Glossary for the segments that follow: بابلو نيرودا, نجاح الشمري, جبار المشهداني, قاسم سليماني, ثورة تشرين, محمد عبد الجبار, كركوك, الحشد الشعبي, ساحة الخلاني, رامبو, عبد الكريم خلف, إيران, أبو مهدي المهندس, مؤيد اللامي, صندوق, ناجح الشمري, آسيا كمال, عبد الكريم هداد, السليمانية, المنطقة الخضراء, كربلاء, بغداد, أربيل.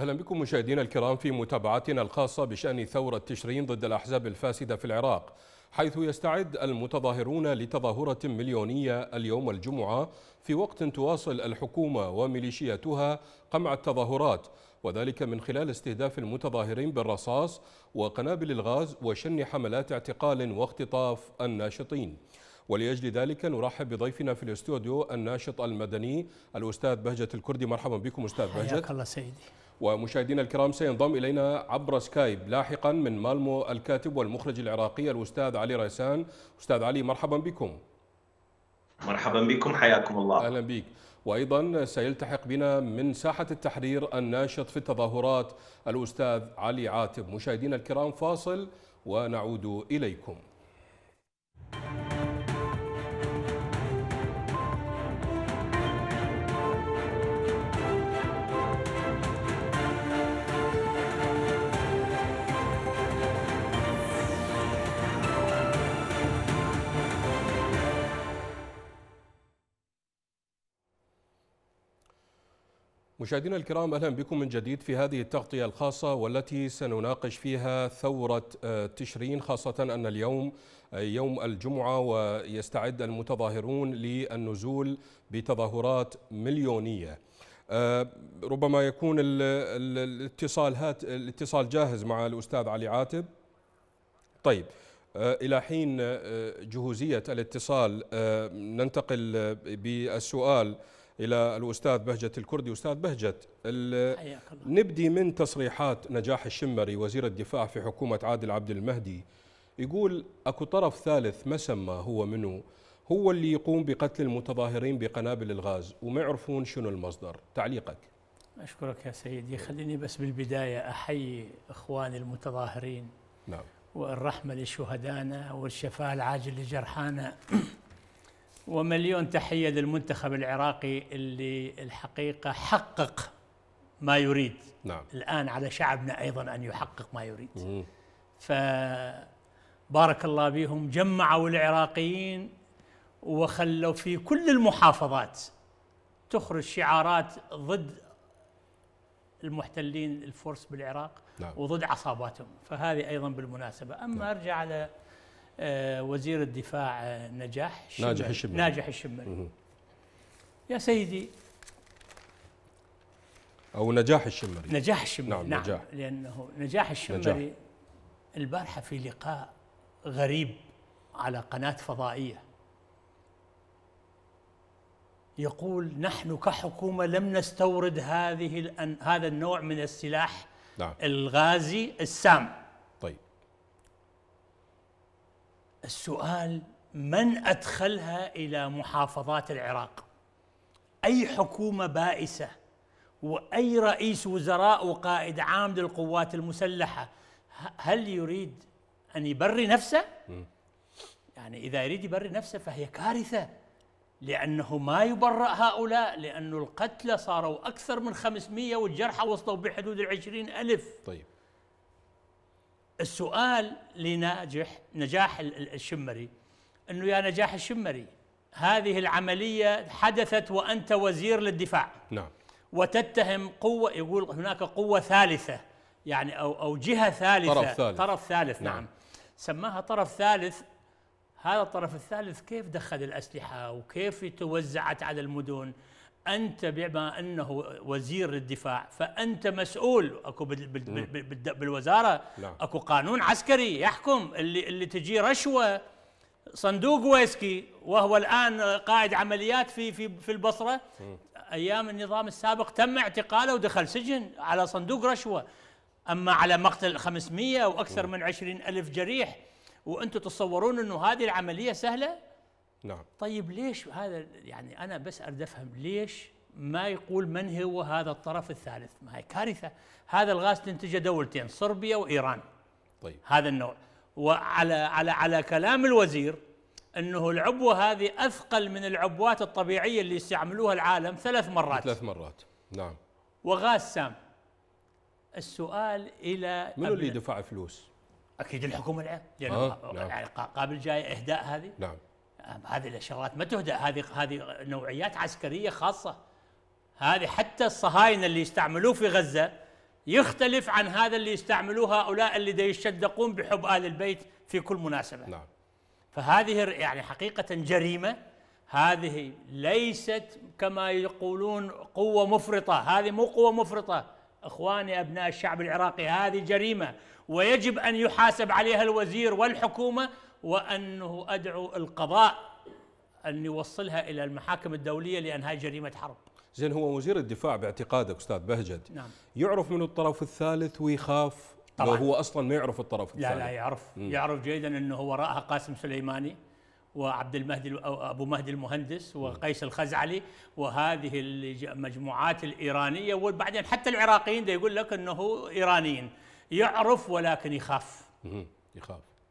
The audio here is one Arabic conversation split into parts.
أهلا بكم مشاهدينا الكرام في متابعتنا الخاصة بشأن ثورة تشرين ضد الأحزاب الفاسدة في العراق، حيث يستعد المتظاهرون لتظاهرة مليونية اليوم الجمعة في وقت تواصل الحكومة وميليشياتها قمع التظاهرات، وذلك من خلال استهداف المتظاهرين بالرصاص وقنابل الغاز وشن حملات اعتقال واختطاف الناشطين. ولأجل ذلك نرحب بضيفنا في الاستوديو الناشط المدني الأستاذ بهجت الكردي. مرحبا بكم أستاذ بهجت. حياك الله سيدي. ومشاهدينا الكرام سينضم إلينا عبر سكايب لاحقا من مالمو الكاتب والمخرج العراقي الأستاذ علي ريسان. أستاذ علي مرحبا بكم. مرحبا بكم، حياكم الله. أهلا بك. وأيضا سيلتحق بنا من ساحة التحرير الناشط في التظاهرات الأستاذ علي عاتب. مشاهدينا الكرام فاصل ونعود إليكم. مشاهدينا الكرام أهلا بكم من جديد في هذه التغطية الخاصة والتي سنناقش فيها ثورة تشرين، خاصة أن اليوم يوم الجمعة ويستعد المتظاهرون للنزول بتظاهرات مليونية. ربما يكون الاتصال جاهز مع الأستاذ علي عاتب. طيب، إلى حين جهوزية الاتصال ننتقل بالسؤال إلى الأستاذ بهجت الكردي. أستاذ بهجت، نبدي من تصريحات نجاح الشمري وزير الدفاع في حكومة عادل عبد المهدي، يقول أكو طرف ثالث ما سمى هو منه هو اللي يقوم بقتل المتظاهرين بقنابل الغاز وما يعرفون شنو المصدر. تعليقك. أشكرك يا سيدي. خليني بس بالبداية أحيي إخواني المتظاهرين، نعم، والرحمة لشهدانا والشفاء العاجل لجرحانا، ومليون تحية للمنتخب العراقي اللي الحقيقة حقق ما يريد. نعم. الآن على شعبنا أيضا أن يحقق ما يريد. فبارك الله بهم، جمعوا العراقيين وخلوا في كل المحافظات تخرج شعارات ضد المحتلين الفرس بالعراق. نعم. وضد عصاباتهم، فهذه أيضا بالمناسبة. أما نعم. أرجع على وزير الدفاع ناجح الشمري يا سيدي، أو نجاح الشمري نعم، نعم. نجاح. لأنه نجاح الشمري البارحة في لقاء غريب على قناة فضائية يقول نحن كحكومة لم نستورد هذا النوع من السلاح، نعم، الغازي السام. السؤال، من أدخلها إلى محافظات العراق؟ أي حكومة بائسة وأي رئيس وزراء وقائد عام للقوات المسلحة هل يريد أن يبري نفسه؟ يعني إذا يريد يبري نفسه فهي كارثة، لأنه ما يبرأ هؤلاء، لأن القتلى صاروا أكثر من 500 والجرحى وصلوا بحدود 20,000. طيب، السؤال لنجاح الشمري أنه يا نجاح الشمري، هذه العملية حدثت وأنت وزير للدفاع، نعم، وتتهم قوة، يقول هناك قوة ثالثة، يعني أو جهة ثالثة، طرف ثالث نعم، سماها طرف ثالث. هذا الطرف الثالث كيف دخل الأسلحة وكيف توزعت على المدن؟ أنت بما أنه وزير الدفاع فأنت مسؤول، أكو بالوزارة أكو قانون عسكري يحكم، اللي تجي رشوة صندوق ويسكي، وهو الآن قائد عمليات في البصرة، أيام النظام السابق تم اعتقاله ودخل سجن على صندوق رشوة. أما على مقتل 500 وأكثر من 20,000 جريح، وأنتم تتصورون أنه هذه العملية سهلة؟ نعم. طيب ليش هذا؟ يعني أنا بس أريد أفهم ليش ما يقول من هو هذا الطرف الثالث؟ ما هي كارثة. هذا الغاز تنتجه دولتين، صربيا وإيران. طيب، هذا النوع. وعلى على على كلام الوزير أنه العبوة هذه أثقل من العبوات الطبيعية اللي يستعملوها العالم 3 مرات. نعم. وغاز سام. السؤال إلى من اللي دفع فلوس؟ أكيد الحكومة العراقية، يعني نعم. قابل جاي إهداء هذه. نعم. هذه الشغلات ما تهدأ، هذه نوعيات عسكرية خاصة. هذه حتى الصهاينة اللي يستعملوه في غزة يختلف عن هذا اللي يستعملوه هؤلاء اللي دا يشدقون بحب آل البيت في كل مناسبة. نعم. فهذه يعني حقيقة جريمة، هذه ليست كما يقولون قوة مفرطة، هذه مو قوة مفرطة إخواني أبناء الشعب العراقي، هذه جريمة ويجب أن يحاسب عليها الوزير والحكومة، وأنه أدعو القضاء أن يوصلها إلى المحاكم الدولية لأنها جريمة حرب. زين، هو وزير الدفاع باعتقادك أستاذ بهجت نعم. يعرف من الطرف الثالث ويخاف؟ طبعا هو أصلا ما يعرف الطرف الثالث. لا يعرف يعرف جيدا أنه وراءها قاسم سليماني وعبد المهدي أبو مهدي المهندس وقيس الخزعلي وهذه المجموعات الإيرانية، وبعدين حتى العراقيين ده يقول لك أنه إيرانيين. يعرف ولكن يخاف.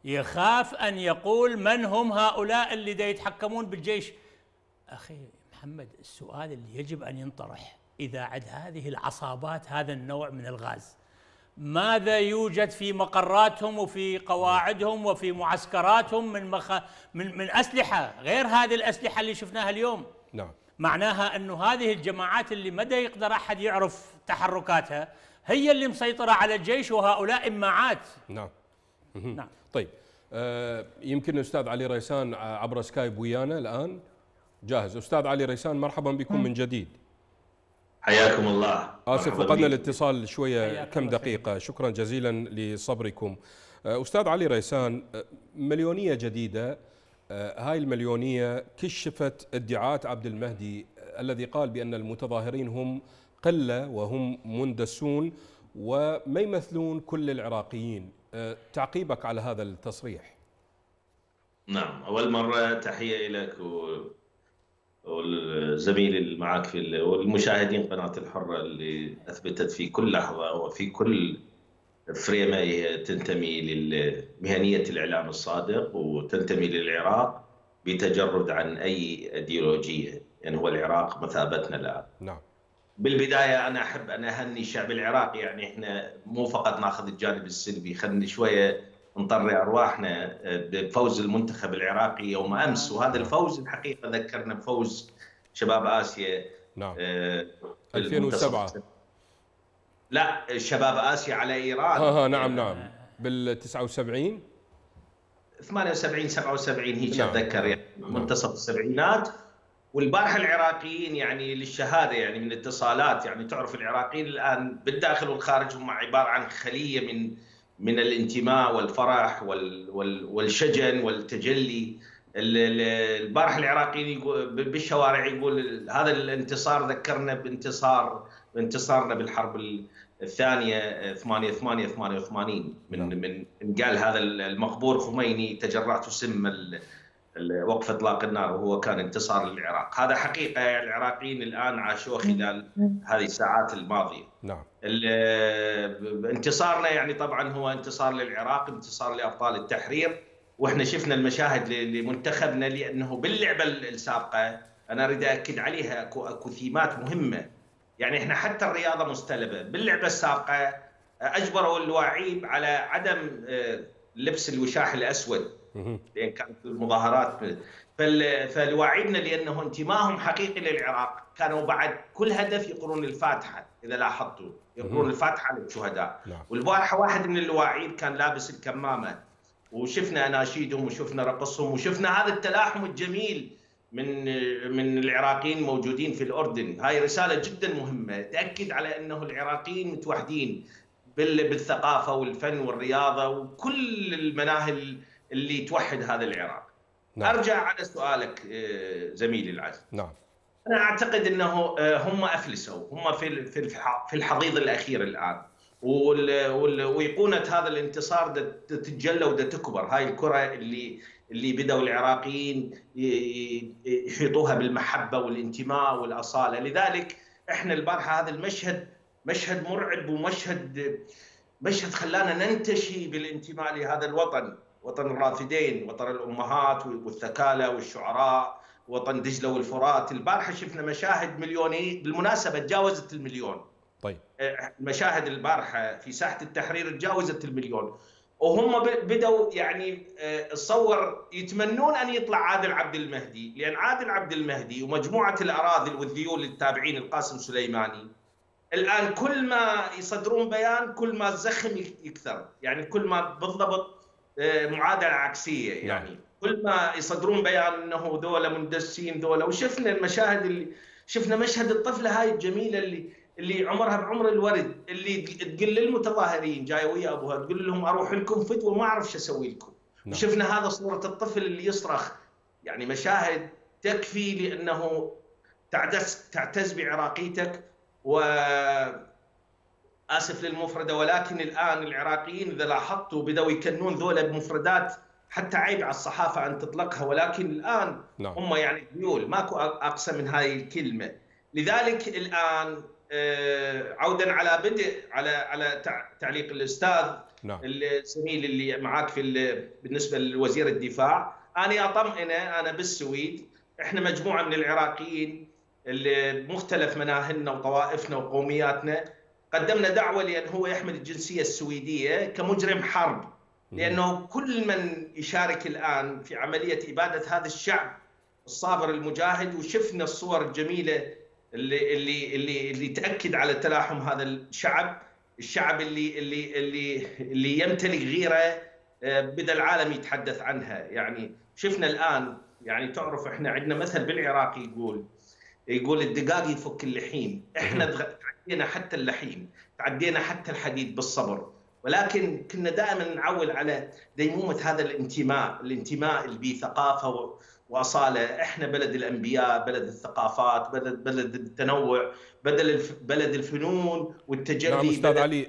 يخاف أن يقول من هم هؤلاء اللي ده يتحكمون بالجيش. أخي محمد، السؤال اللي يجب أن ينطرح إذا عد هذه العصابات هذا النوع من الغاز ماذا يوجد في مقراتهم وفي قواعدهم وفي معسكراتهم من أسلحة غير هذه الأسلحة اللي شفناها اليوم؟ نعم. معناها أنه هذه الجماعات اللي مدى يقدر أحد يعرف تحركاتها هي اللي مسيطرة على الجيش، وهؤلاء إماعات. نعم. نعم. طيب يمكن الأستاذ علي ريسان عبر سكايب ويانا الآن. جاهز أستاذ علي ريسان، مرحبا بكم من جديد. حياكم الله. آسف فقدنا الاتصال شوية كم دقيقة. شكرا جزيلا لصبركم. أستاذ علي ريسان، مليونية جديدة، هاي المليونية كشفت ادعاءات عبد المهدي الذي قال بأن المتظاهرين هم قلة وهم مندسون وما يمثلون كل العراقيين. تعقيبك على هذا التصريح. نعم، أول مرة تحية لك والزميل اللي معك في والمشاهدين قناة الحرة اللي أثبتت في كل لحظة وفي كل فريمة هي تنتمي لمهنية الإعلام الصادق وتنتمي للعراق بتجرد عن أي أيديولوجية، يعني هو العراق مثابتنا الآن. نعم. بالبداية أنا أحب أن أهني الشعب العراقي، يعني إحنا مو فقط ناخذ الجانب السلبي، خلينا شوية نطري أرواحنا بفوز المنتخب العراقي يوم أمس، وهذا الفوز الحقيقة ذكرنا بفوز شباب آسيا. نعم. 2007. لا، شباب آسيا على إيران. نعم نعم، بال 79 78 77 هيك. نعم. أتذكر يعني منتصف السبعينات. والبارحة العراقيين يعني للشهادة يعني من اتصالات، يعني تعرف العراقيين الآن بالداخل والخارج هم عبارة عن خلية من الانتماء والفرح والشجن والتجلي. البارح العراقيين بالشوارع يقول هذا الانتصار ذكرنا بانتصارنا بالحرب الثانية 88 من قال هذا المخبور خميني تجرعت سم وقف اطلاق النار، وهو كان انتصار للعراق. هذا حقيقه العراقيين الان عاشوه خلال هذه الساعات الماضيه. نعم. انتصارنا يعني طبعا هو انتصار للعراق، انتصار لابطال التحرير، واحنا شفنا المشاهد لمنتخبنا لانه باللعبه السابقه انا اريد اكد عليها اكو ثيمات مهمه، يعني احنا حتى الرياضه مستلبه. باللعبه السابقه اجبروا اللاعبين على عدم لبس الوشاح الاسود لان كانت المظاهرات، فالواعدنا لانه انتمائهم حقيقي للعراق كانوا بعد كل هدف يقرون الفاتحه، اذا لاحظتوا يقرون الفاتحه للشهداء. والبارحه واحد من الواعيد كان لابس الكمامه، وشفنا اناشيدهم وشفنا رقصهم وشفنا هذا التلاحم الجميل من العراقيين موجودين في الاردن. هاي رساله جدا مهمه تاكد على انه العراقيين متوحدين بالثقافه والفن والرياضه وكل المناهل اللي توحد هذا العراق. نعم. ارجع على سؤالك زميلي العزيز. نعم. انا اعتقد انه هم افلسوا، هم في الحضيض الاخير الان، ويقونه هذا الانتصار تتجلى وتكبر. هاي الكره اللي بداوا العراقيين يحيطوها بالمحبه والانتماء والاصاله. لذلك احنا البارحه هذا المشهد مشهد مرعب ومشهد خلانا ننتشي بالانتماء لهذا الوطن، وطن الرافدين، وطن الأمهات والثكالة والشعراء، وطن دجلة والفرات. البارحة شفنا مشاهد مليونية، بالمناسبة تجاوزت المليون. طيب. مشاهد البارحة في ساحة التحرير تجاوزت المليون، وهم بدأوا يعني تصور يتمنون أن يطلع عادل عبد المهدي، لأن عادل عبد المهدي ومجموعة الأراذل والذيول التابعين لقاسم سليماني الان كل ما يصدرون بيان كل ما الزخم يكثر، يعني كل ما بالضبط معادله عكسيه، يعني كل ما يصدرون بيان انه ذولا مندسين ذولا. وشفنا المشاهد اللي شفنا مشهد الطفله هاي الجميله اللي عمرها بعمر الورد، اللي تقول للمتظاهرين جايه ويا ابوها تقول لهم اروح لكم فدوه ما اعرف شو اسوي لكم. وشفنا هذا صوره الطفل اللي يصرخ، يعني مشاهد تكفي لانه تعتز بعراقيتك. وآسف للمفردة، ولكن الآن العراقيين إذا لاحظتوا بدأوا يكنون ذولا بمفردات حتى عيب على الصحافة أن تطلقها، ولكن الآن هم يعني ديول ماكو أقصى من هذه الكلمة. لذلك الآن عودا على بدء على تعليق الأستاذ الزميل اللي معاك بالنسبة لوزير الدفاع، أنا أطمئنه أنا بالسويد إحنا مجموعة من العراقيين اللي بمختلف مناهلنا وطوائفنا وقومياتنا قدمنا دعوة لأن هو يحمل الجنسية السويدية كمجرم حرب، لأنه كل من يشارك الآن في عملية إبادة هذا الشعب الصابر المجاهد. وشفنا الصور الجميلة اللي تأكد على تلاحم هذا الشعب اللي يمتلك غيرة بدأ العالم يتحدث عنها. يعني شفنا الآن، يعني تعرف احنا عندنا مثل بالعراق يقول الدقاق يفك اللحيم، احنا تعدينا حتى اللحيم، تعدينا حتى الحديد بالصبر، ولكن كنا دائما نعول على ديمومة هذا الانتماء اللي بيه ثقافة وأصالة. احنا بلد الأنبياء، بلد الثقافات، بلد التنوع، بلد الفنون والتجلي. نعم أستاذ علي،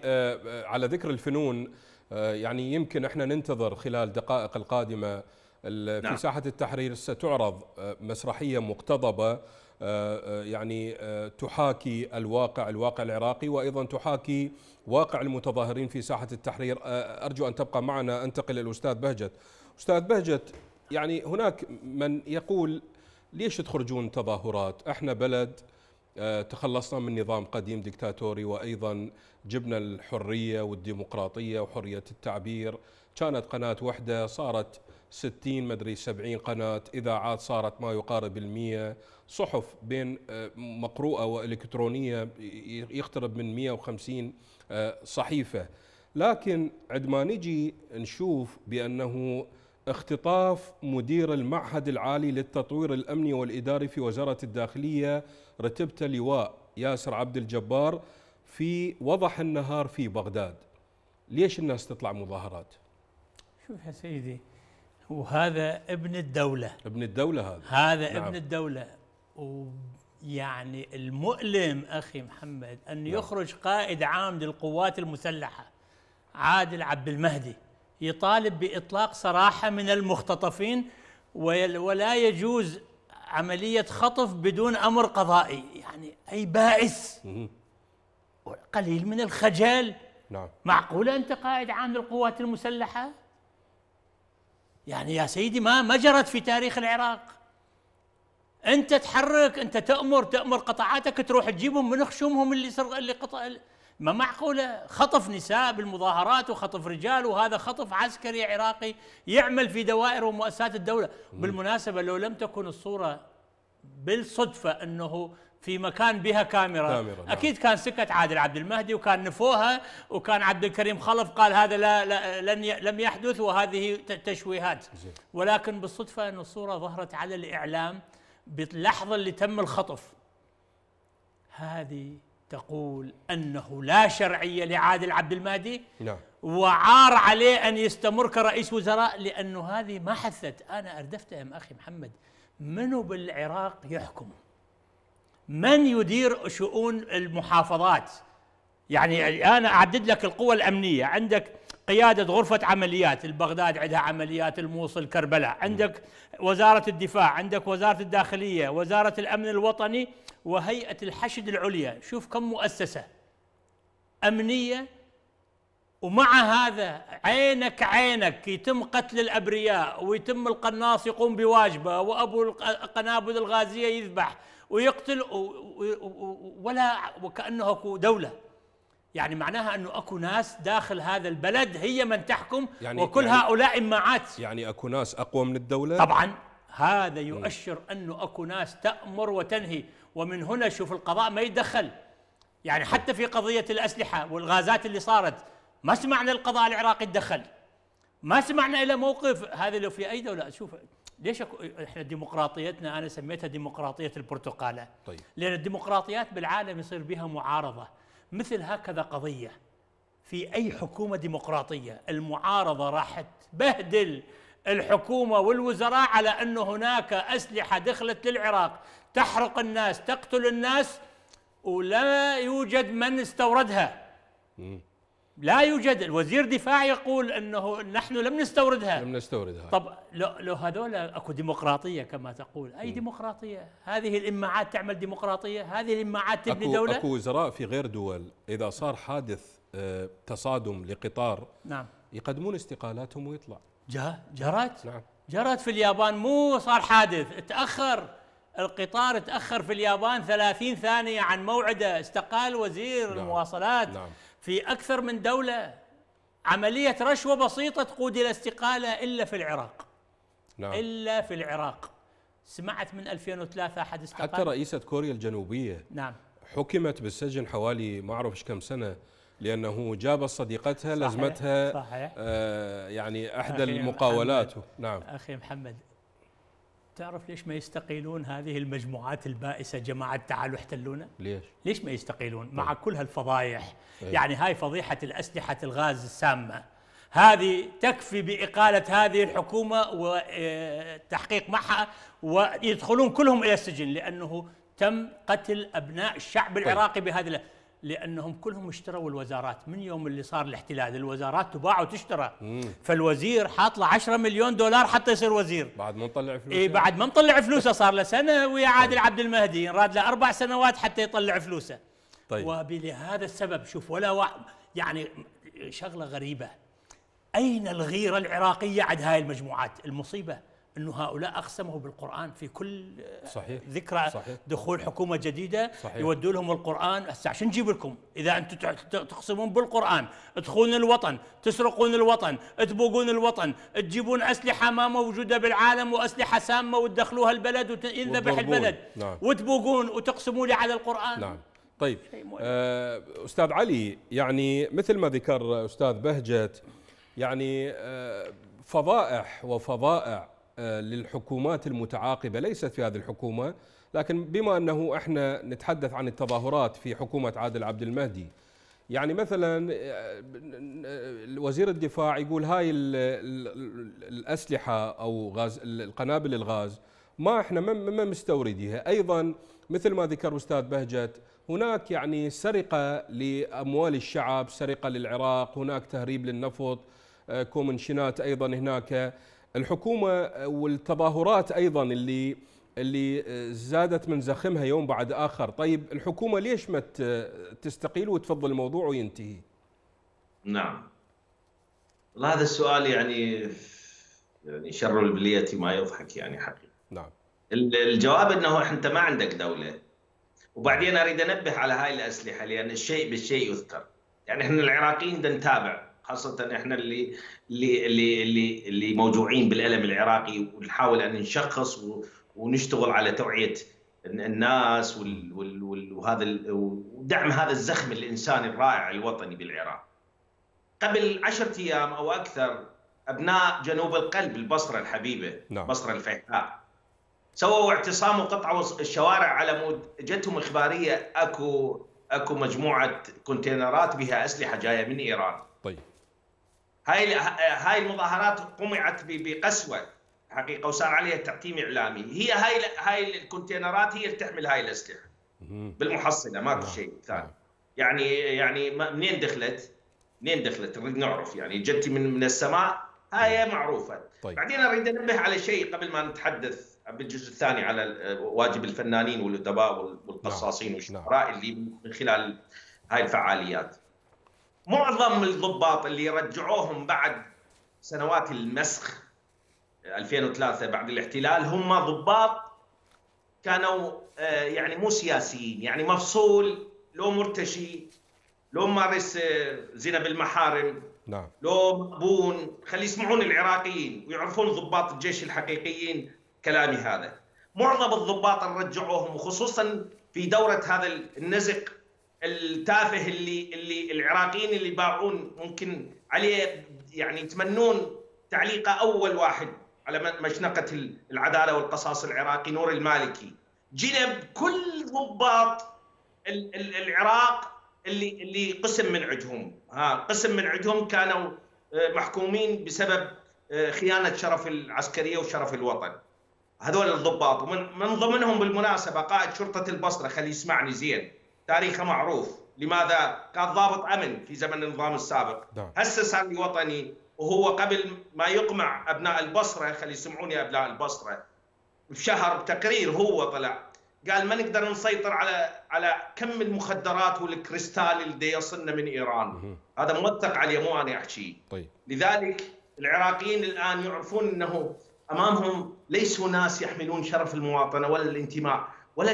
على ذكر الفنون، يعني يمكن احنا ننتظر خلال دقائق القادمة في ساحة التحرير ستعرض مسرحية مقتضبة يعني تحاكي الواقع العراقي، وأيضا تحاكي واقع المتظاهرين في ساحة التحرير. أرجو أن تبقى معنا. أنتقل للأستاذ بهجت. أستاذ بهجت، يعني هناك من يقول ليش تخرجون تظاهرات، احنا بلد تخلصنا من نظام قديم ديكتاتوري، وأيضا جبنا الحرية والديمقراطية وحرية التعبير، كانت قناة واحدة صارت 60 مدري 70 قناة، إذاعات صارت ما يقارب 100، صحف بين مقروءة وإلكترونية يقترب من 150 صحيفة. لكن عندما نجي نشوف بأنه اختطاف مدير المعهد العالي للتطوير الأمني والإداري في وزارة الداخلية رتبة لواء ياسر عبد الجبار في وضح النهار في بغداد، ليش الناس تطلع مظاهرات؟ شوف يا سيدي، وهذا ابن الدولة، ابن الدولة هذا نعم. ابن الدولة. ويعني المؤلم أخي محمد أن نعم. يخرج قائد عام للقوات المسلحة عادل عبد المهدي يطالب بإطلاق سراحة من المختطفين، ولا يجوز عملية خطف بدون أمر قضائي. يعني أي بائس، قليل من الخجل. نعم. معقولة أنت قائد عام للقوات المسلحة؟ يعني يا سيدي ما جرت في تاريخ العراق. انت تحرك، انت تأمر قطاعاتك تروح تجيبهم من خشومهم ما معقوله خطف نساء بالمظاهرات وخطف رجال، وهذا خطف عسكري عراقي يعمل في دوائر ومؤسسات الدولة. بالمناسبة لو لم تكن الصورة بالصدفة انه في مكان بها كاميرا اكيد كان سكت عادل عبد المهدي وكان نفوها، وكان عبد الكريم خلف قال هذا لم يحدث وهذه تشويهات. ولكن بالصدفه ان الصوره ظهرت على الاعلام باللحظه اللي تم الخطف. هذه تقول انه لا شرعيه لعادل عبد المهدي، وعار عليه ان يستمر كرئيس وزراء، لانه هذه ما حثت. انا اردفتهم اخي محمد، منو بالعراق يحكم؟ من يدير شؤون المحافظات؟ يعني أنا أعدد لك القوى الأمنية، عندك قيادة غرفة عمليات البغداد، عندها عمليات الموصل كربلاء، عندك وزارة الدفاع، عندك وزارة الداخلية، وزارة الأمن الوطني، وهيئة الحشد العليا. شوف كم مؤسسة أمنية، ومع هذا عينك يتم قتل الأبرياء، ويتم القناص يقوم بواجبه، وأبو القنابل الغازية يذبح ويقتل، وكأنه اكو دولة. يعني معناها انه اكو ناس داخل هذا البلد هي من تحكم، يعني وكل هؤلاء إماعات. يعني اكو ناس اقوى من الدولة طبعا. هذا يؤشر انه اكو ناس تأمر وتنهي، ومن هنا شوف القضاء ما يدخل. يعني حتى في قضية الأسلحة والغازات اللي صارت ما سمعنا القضاء العراقي تدخل، ما سمعنا إلى موقف. هذا لو في أي دولة أشوف ليش احنا ديمقراطيتنا انا سميتها ديمقراطية البرتقالة. طيب. لأن الديمقراطيات بالعالم يصير بها معارضة، مثل هكذا قضية في أي حكومة ديمقراطية المعارضة راح تبهدل الحكومة والوزراء على أن هناك أسلحة دخلت للعراق تحرق الناس تقتل الناس ولا يوجد من استوردها. لا يوجد، الوزير دفاع يقول أنه نحن لم نستوردها طب لو هذول أكو ديمقراطية كما تقول، أي ديمقراطية؟ هذه الإماعات تعمل ديمقراطية؟ هذه الإماعات تبني دولة؟ أكو وزراء في غير دول إذا صار حادث تصادم لقطار نعم يقدمون استقالاتهم ويطلع. جرت؟ نعم جرت في اليابان، مو صار حادث، تأخر القطار تأخر في اليابان 30 ثانية عن موعده، استقال وزير نعم المواصلات. نعم في أكثر من دولة عملية رشوة بسيطة تقود إلى استقالة، إلا في العراق. نعم إلا في العراق. سمعت من 2003 أحد استقال؟ حتى رئيسة كوريا الجنوبية نعم حكمت بالسجن حوالي ما أعرف كم سنة لأنه جاب صديقتها صحيح لزمتها صحيح يعني أحد المقاولات. نعم أخي محمد، تعرف ليش ما يستقيلون هذه المجموعات البائسة جماعة تعالوا احتلونا؟ ليش ما يستقيلون مع كل هالفضايح؟ يعني هاي فضيحة الأسلحة الغاز السامة هذه تكفي بإقالة هذه الحكومة وتحقيق معها ويدخلون كلهم إلى السجن، لأنه تم قتل أبناء الشعب العراقي بهذه، لأنهم كلهم اشتروا الوزارات من يوم اللي صار الاحتلال، الوزارات تباع وتشترى. فالوزير حاط له 10 مليون دولار حتى يصير وزير بعد ما نطلع فلوسه. إيه بعد ما نطلع فلوسه صار له سنة ويا عادل عبد المهدي راد له 4 سنوات حتى يطلع فلوسه. طيب. وبلهذا السبب شوف يعني شغلة غريبة، أين الغيرة العراقية عند هاي المجموعات؟ المصيبة أن هؤلاء أقسموا بالقرآن في كل صحيح ذكرى صحيح دخول حكومة جديدة يودوا لهم القرآن. هسه عشان نجيب لكم إذا أنتم تقسمون بالقرآن تدخلون الوطن تسرقون الوطن تبوقون الوطن تجيبون أسلحة ما موجودة بالعالم وأسلحة سامة وتدخلوها البلد وتنذبح البلد نعم وتبوقون وتقسموا لي على القرآن. نعم طيب أستاذ علي، يعني مثل ما ذكر أستاذ بهجت يعني فضائح وفضائع للحكومات المتعاقبة، ليست في هذه الحكومة، لكن بما أنه احنا نتحدث عن التظاهرات في حكومة عادل عبد المهدي، يعني مثلا وزير الدفاع يقول هاي الأسلحة أو غاز القنابل الغاز ما احنا ما مستورديها. أيضا مثل ما ذكر أستاذ بهجت هناك يعني سرقة لأموال الشعب، سرقة للعراق، هناك تهريب للنفط، كومنشنات أيضا هناك. الحكومة والتظاهرات أيضا اللي زادت من زخمها يوم بعد آخر. طيب الحكومة ليش ما تستقيل وتفضل الموضوع وينتهي؟ نعم والله هذا السؤال يعني شر البلية ما يضحك يعني حقيقة. نعم الجواب أنه أنت ما عندك دولة. وبعدين أريد أنبه على هاي الأسلحة لأن الشيء بالشيء يذكر، يعني إحنا العراقيين نتابع خاصة احنا اللي موجوعين بالألم العراقي ونحاول ان نشخص ونشتغل على توعية الناس وهذا ودعم هذا الزخم الإنساني الرائع الوطني بالعراق. قبل 10 أيام او اكثر ابناء جنوب القلب البصرة الحبيبة البصرة الفيحاء سووا اعتصام وقطعوا الشوارع على مود جتهم إخبارية اكو مجموعة كونتينرات بها أسلحة جاية من إيران. طيب هاي المظاهرات قمعت بقسوه حقيقه وصار عليها تعتيم اعلامي. هي هاي الكونتينرات هي اللي تحمل هاي الاسلحه بالمحصله، ماكو شيء ثاني. يعني منين دخلت نريد نعرف، يعني جت من السماء، هاي معروفه. طيب. بعدين اريد انبه على شيء قبل ما نتحدث بالجزء الثاني على واجب الفنانين والادباء والقصاصين والشعراء اللي من خلال هاي الفعاليات. معظم الضباط اللي رجعوهم بعد سنوات المسخ 2003 بعد الاحتلال هم ضباط كانوا يعني مو سياسيين، يعني مفصول، لو مرتشي، لو مارس زنا بالمحارم، لو مأبون. خلي يسمعون العراقيين ويعرفون ضباط الجيش الحقيقيين كلامي هذا. معظم الضباط اللي رجعوهم وخصوصا في دورة هذا النزق التافه اللي العراقيين اللي باعون ممكن عليه يعني يتمنون تعليقه اول واحد على مشنقه العداله والقصاص العراقي نور المالكي. جنب كل ضباط العراق اللي قسم من عندهم، قسم من عندهم كانوا محكومين بسبب خيانه شرف العسكريه وشرف الوطن. هذول الضباط ومن ضمنهم بالمناسبه قائد شرطه البصره، خلي يسمعني زين، تاريخه معروف، لماذا؟ كان ضابط امن في زمن النظام السابق، هسه صار لي وطني، وهو قبل ما يقمع ابناء البصره، خلي يسمعوني يا ابناء البصره، بشهر بتقرير هو طلع قال ما نقدر نسيطر على كم المخدرات والكريستال اللي يصلنا من ايران. هذا موثق عليه، مو انا احكي. طيب. لذلك العراقيين الان يعرفون انه امامهم ليسوا ناس يحملون شرف المواطنه ولا الانتماء ولا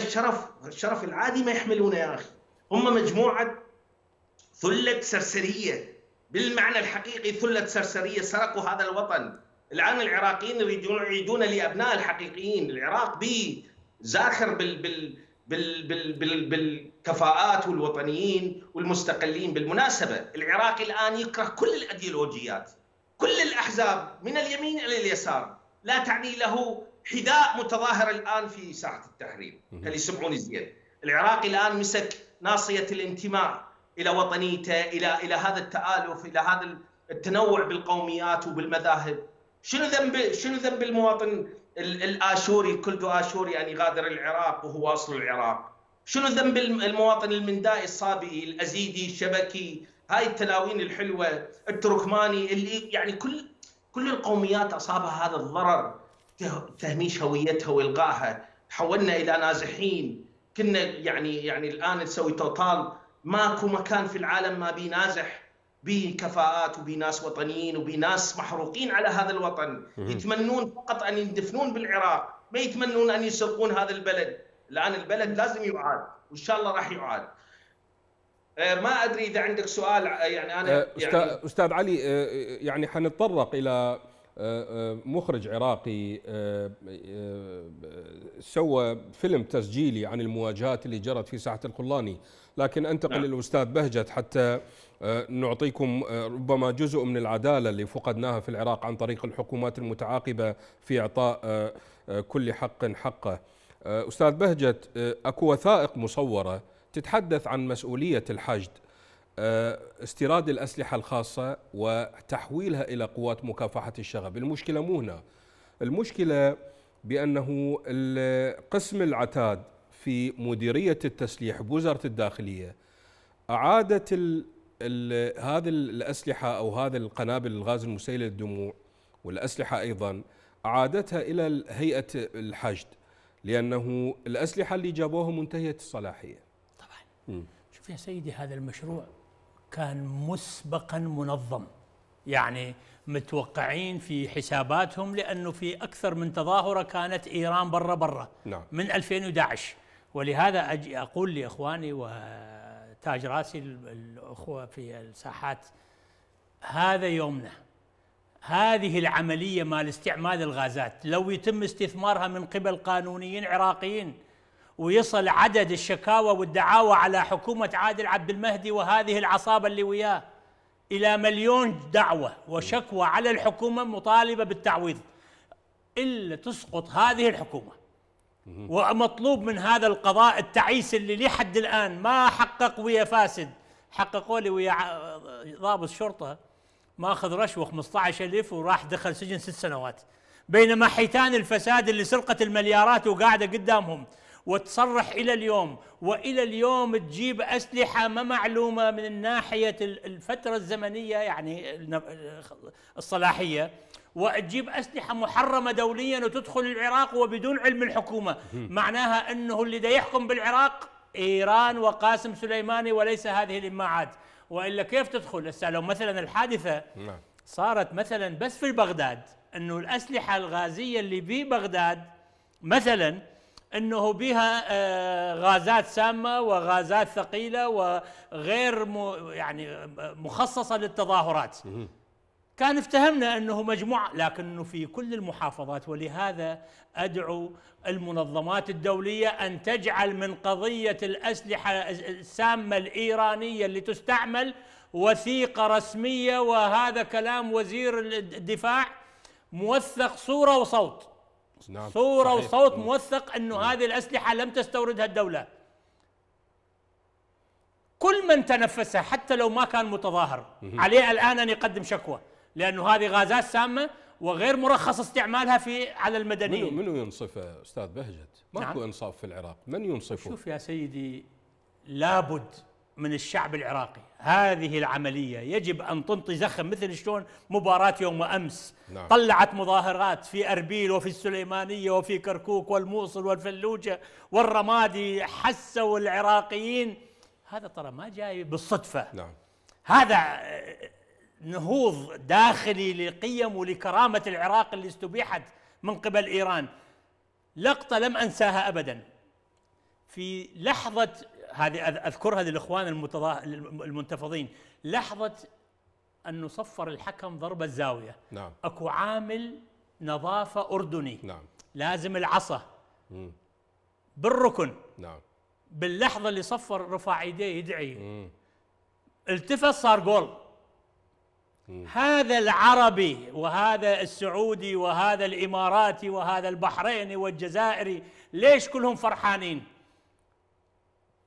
الشرف العادي ما يحملونه يا اخي، هم مجموعه ثله سرسريه بالمعنى الحقيقي، ثله سرسريه سرقوا هذا الوطن. الان العراقيين يريدون لابناء الحقيقيين، العراق به زاخر بالكفاءات والوطنيين والمستقلين. بالمناسبه العراقي الان يكره كل الايديولوجيات، كل الاحزاب من اليمين الى اليسار، لا تعني له حذاء متظاهر الان في ساحه التحرير. خلي يسمعوني زين، العراقي الان مسك ناصيه الانتماء الى وطنيته، الى هذا التآلف، الى هذا التنوع بالقوميات وبالمذاهب. شنو ذنب المواطن الاشوري، كلدو اشوري، ان يغادر العراق وهو اصل العراق؟ شنو ذنب المواطن المندائي الصابئي الازيدي الشبكي، هاي التلاوين الحلوه، التركماني، اللي يعني كل القوميات اصابها هذا الضرر، تهميش هويتها والغائها، حولنا الى نازحين، كنا يعني الان نسوي توطال، ماكو مكان في العالم ما بينازح بكفاءات وبناس وطنيين وبناس محروقين على هذا الوطن، يتمنون فقط ان يندفنون بالعراق، ما يتمنون ان يسرقون هذا البلد. الان البلد لازم يعاد، وان شاء الله راح يعاد. ما ادري اذا عندك سؤال يعني انا يعني استاذ علي، يعني حنتطرق الى مخرج عراقي سوى فيلم تسجيلي عن المواجهات اللي جرت في ساحة الخلاني، لكن انتقل للاستاذ بهجت حتى نعطيكم ربما جزء من العدالة اللي فقدناها في العراق عن طريق الحكومات المتعاقبة في اعطاء كل حق حقه. استاذ بهجت، اكو وثائق مصورة تتحدث عن مسؤولية الحشد، استيراد الأسلحة الخاصة وتحويلها إلى قوات مكافحة الشغب. المشكلة مو هنا، المشكلة بأنه قسم العتاد في مديرية التسليح بوزارة الداخلية أعادت هذه الأسلحة أو هذه القنابل الغاز المسيل للدموع والأسلحة أيضا أعادتها إلى هيئة الحشد، لأنه الأسلحة اللي جابوها منتهية الصلاحية. طبعا شوف يا سيدي، هذا المشروع كان مسبقا منظم، يعني متوقعين في حساباتهم، لأنه في أكثر من تظاهرة كانت إيران برا من 2011. ولهذا أقول لإخواني وتاج راسي الأخوة في الساحات، هذا يومنا، هذه العملية مال استعمال الغازات لو يتم استثمارها من قبل قانونيين عراقيين ويصل عدد الشكاوى والدعاوى على حكومة عادل عبد المهدي وهذه العصابة اللي وياه إلى 1,000,000 دعوة وشكوى على الحكومة مطالبة بالتعويض، إلا تسقط هذه الحكومة. ومطلوب من هذا القضاء التعيس اللي لحد الآن ما حقق ويا فاسد، حققوا لي ويا ضابط شرطة ماخذ رشوة 15,000 وراح دخل سجن 6 سنوات، بينما حيتان الفساد اللي سرقت المليارات وقاعدة قدامهم وتصرح إلى اليوم، وإلى اليوم تجيب أسلحة ما معلومة من ناحية الفترة الزمنية يعني الصلاحية، وتجيب أسلحة محرمة دوليا وتدخل العراق وبدون علم الحكومة. معناها أنه اللي دا يحكم بالعراق إيران وقاسم سليماني وليس هذه الإماعات، وإلا كيف تدخل؟ لو مثلا الحادثة صارت مثلا بس في بغداد، أنه الأسلحة الغازية اللي ببغداد مثلا أنه بها غازات سامة وغازات ثقيلة وغير يعني مخصصة للتظاهرات، كان افتهمنا أنه مجموعة، لكنه في كل المحافظات. ولهذا أدعو المنظمات الدولية أن تجعل من قضية الأسلحة السامة الإيرانية اللي تستعمل وثيقة رسمية، وهذا كلام وزير الدفاع موثق صورة وصوت. نعم صورة صحيح. وصوت موثق أنه هذه الأسلحة لم تستوردها الدولة. كل من تنفسها حتى لو ما كان متظاهر عليه الآن أن يقدم شكوى، لأنه هذه غازات سامة وغير مرخص استعمالها في على المدنيين. منو ينصفه أستاذ بهجت؟ ماكو إنصاف في العراق، من ينصفه؟ شوف يا سيدي، لابد من الشعب العراقي هذه العملية يجب أن تنطي زخم، مثل شلون مباراة يوم أمس طلعت مظاهرات في أربيل وفي السليمانية وفي كركوك والموصل والفلوجة والرمادي، حسوا العراقيين هذا ترى ما جاي بالصدفة. نعم. هذا نهوض داخلي لقيم ولكرامة العراق اللي استبيحت من قبل إيران. لقطة لم أنساها أبدا، في لحظة هذه أذكرها للإخوان المنتفضين، لحظة أنه صفر الحكم ضرب الزاوية. نعم. أكو عامل نظافة أردني. نعم. لازم العصا بالركن. نعم. باللحظة اللي صفر رفع ايديه يدعي التفت صار جول. هذا العربي وهذا السعودي وهذا الإماراتي وهذا البحريني والجزائري ليش كلهم فرحانين؟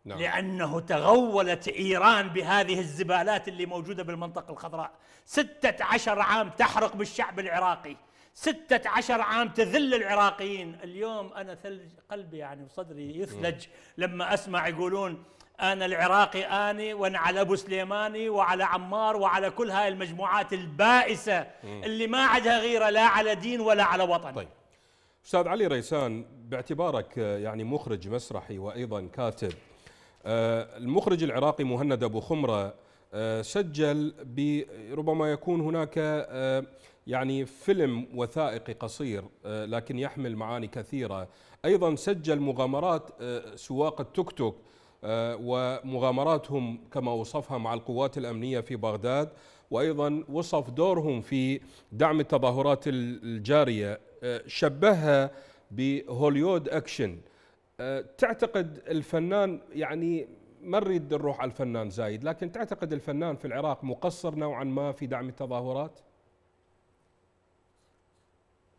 نعم. لأنه تغولت إيران بهذه الزبالات اللي موجودة بالمنطقة الخضراء. 16 عام تحرق بالشعب العراقي، 16 عام تذل العراقيين. اليوم أنا ثلج قلبي يعني وصدري يثلج لما أسمع يقولون أنا العراقي آني وأنا على أبو سليماني وعلى عمار وعلى كل هاي المجموعات البائسة اللي ما عندها غيرة لا على دين ولا على وطن. طيب أستاذ علي ريسان، باعتبارك يعني مخرج مسرحي وأيضا كاتب، المخرج العراقي مهند أبو خمرة سجل بربما يكون هناك يعني فيلم وثائقي قصير لكن يحمل معاني كثيرة. أيضا سجل مغامرات سواق التوك توك ومغامراتهم كما وصفها مع القوات الأمنية في بغداد، وأيضا وصف دورهم في دعم التظاهرات الجارية، شبهها بهوليود أكشن. تعتقد الفنان، يعني ما نريد نروح على الفنان زايد، لكن تعتقد الفنان في العراق مقصر نوعا ما في دعم التظاهرات؟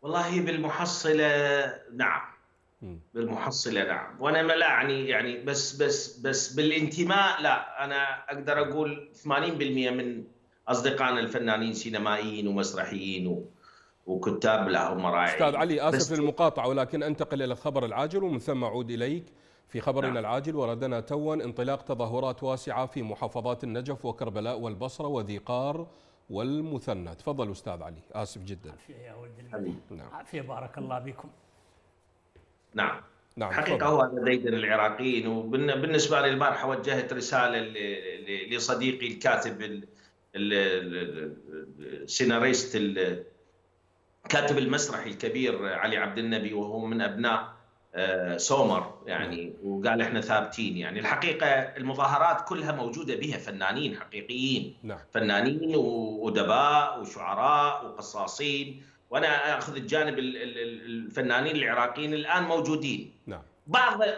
والله بالمحصلة نعم، بالمحصلة نعم. وأنا ما لا يعني بس بالانتماء لا، أنا أقدر أقول 80% من أصدقائنا الفنانين سينمائيين ومسرحيين وكتاب لهم مراعي. أستاذ علي آسف للمقاطعة، ولكن أنتقل إلى الخبر العاجل ومن ثم أعود إليك. في خبرنا العاجل وردنا توا انطلاق تظاهرات واسعة في محافظات النجف وكربلاء والبصرة وذي قار والمثنى. تفضل أستاذ علي. آسف جدا. عافية يا ولدي. نعم. عافية بارك الله بكم. نعم. نعم. حقيقة هو هذا ديدن العراقيين. وبالنسبة لي البارحة وجهت رسالة لصديقي الكاتب السيناريست الكاتب المسرحي الكبير علي عبد النبي، وهو من أبناء سومر يعني، وقال احنا ثابتين. يعني الحقيقه المظاهرات كلها موجوده بها فنانين حقيقيين. نعم. فنانين وادباء وشعراء وقصاصين، وانا اخذ الجانب الفنانين العراقيين الان موجودين. نعم.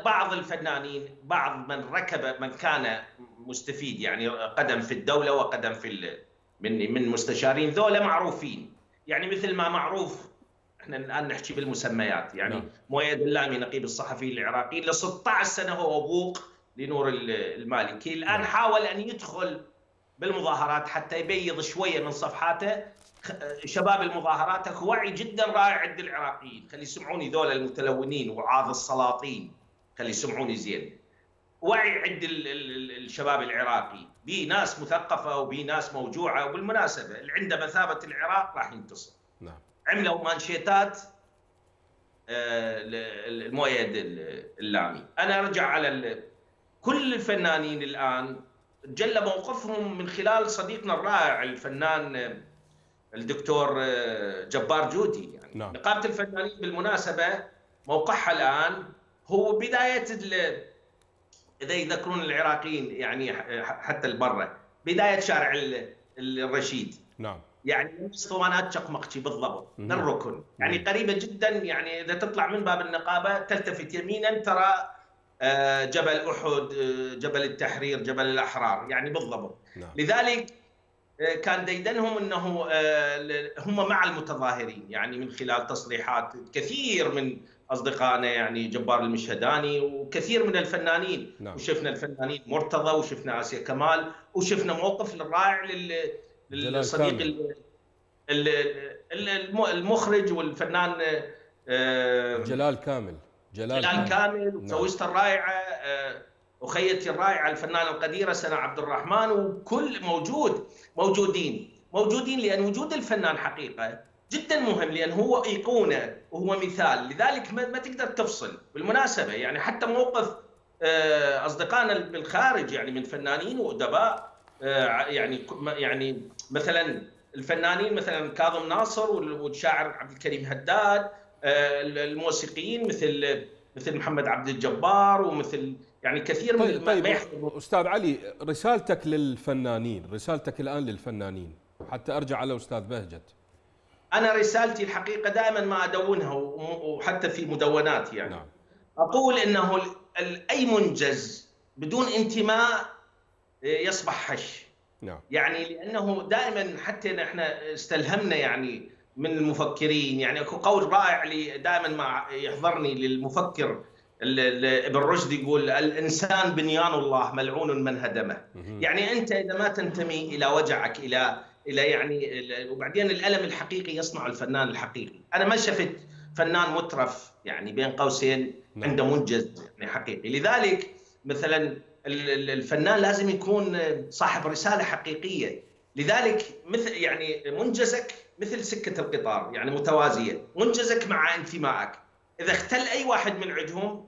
بعض الفنانين، بعض من ركب، من كان مستفيد يعني قدم في الدوله وقدم في من مستشارين ذولا معروفين، يعني مثل ما معروف احنا الان نحكي بالمسميات يعني. نعم. مؤيد اللامي نقيب الصحفي العراقي ل 16 سنه هو ابوق لنور المالكي الان. نعم. حاول ان يدخل بالمظاهرات حتى يبيض شويه من صفحاته. شباب المظاهرات اكو وعي جدا رائع عند العراقيين، خلي يسمعوني ذول المتلونين وعاظ السلاطين، خلي يسمعوني زين. وعي عند الشباب العراقي، بي ناس مثقفه وبي ناس موجوعه، وبالمناسبه اللي عنده مثابه العراق راح ينتصر. نعم. عملوا مانشيتات المؤيد اللامي. أنا أرجع على كل الفنانين الآن جل موقفهم من خلال صديقنا الرائع الفنان الدكتور جبار جودي يعني. نعم. نقابة الفنانين بالمناسبة موقعها الآن هو بداية إذا يذكرون العراقيين يعني حتى البرة بداية شارع الرشيد. نعم. يعني نفس اسطوانات شقمقتي بالضبط، ده الركن، يعني قريبه جدا، يعني اذا تطلع من باب النقابه تلتفت يمينا ترى جبل احد، جبل التحرير، جبل الاحرار، يعني بالضبط. لذلك كان ديدنهم انه هم مع المتظاهرين، يعني من خلال تصريحات كثير من اصدقائنا، يعني جبار المشهداني وكثير من الفنانين، وشفنا الفنانين مرتضى، وشفنا آسيا كمال، وشفنا موقف رائع للصديق المخرج والفنان جلال كامل، جلال كامل وزوجته الرائعه اخيتي الرائعه الفنانه القديره سناء عبد الرحمن، وكل موجودين لان وجود الفنان حقيقه جدا مهم، لان هو ايقونه وهو مثال، لذلك ما تقدر تفصل. بالمناسبه يعني حتى موقف اصدقائنا بالخارج، يعني من فنانين وادباء، يعني مثلا الفنانين مثلا كاظم ناصر والشاعر عبد الكريم هداد، الموسيقيين مثل محمد عبد الجبار، ومثل يعني كثير من استاذ علي، رسالتك للفنانين، رسالتك الان للفنانين، حتى ارجع على استاذ بهجت. انا رسالتي الحقيقه دائما ما ادونها، وحتى في مدوناتي، يعني نعم. اقول انه اي منجز بدون انتماء يصبح هش. نعم. يعني لانه دائما حتى احنا استلهمنا يعني من المفكرين، يعني اكو قول رائع لي دائما ما يحضرني للمفكر ابن رشد، يقول الانسان بنيان الله ملعون من هدمه. يعني انت اذا ما تنتمي الى وجعك الى يعني، وبعدين الالم الحقيقي يصنع الفنان الحقيقي. انا ما شفت فنان مترف يعني بين قوسين عنده منجز يعني حقيقي. لذلك مثلا الفنان لازم يكون صاحب رسالة حقيقية. لذلك مثل يعني منجزك مثل سكة القطار، يعني متوازية، منجزك مع انتمائك. إذا اختل أي واحد من عندهم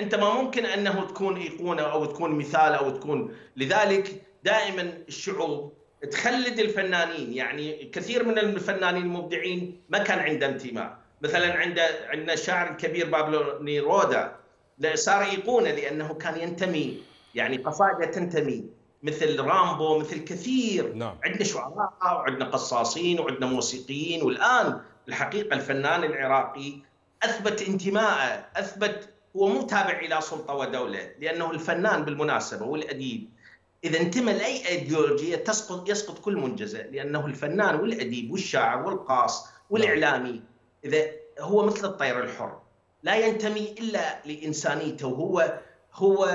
أنت ما ممكن أنه تكون أيقونة أو تكون مثال أو تكون. لذلك دائما الشعوب تخلد الفنانين، يعني كثير من الفنانين المبدعين ما كان عنده انتماء. مثلا عندنا الشاعر الكبير بابلو نيرودا، صار أيقونة لأنه كان ينتمي، يعني قصائده تنتمي، مثل رامبو، مثل كثير. نعم. عندنا شعراء وعندنا قصاصين وعندنا موسيقيين، والان الحقيقه الفنان العراقي اثبت انتمائه، اثبت هو مو تابع الى سلطه ودوله، لانه الفنان بالمناسبه والاديب اذا انتمى لاي ايديولوجيه يسقط كل منجزه، لانه الفنان والاديب والشاعر والقاص والاعلامي اذا هو مثل الطير الحر لا ينتمي الا لانسانيته، هو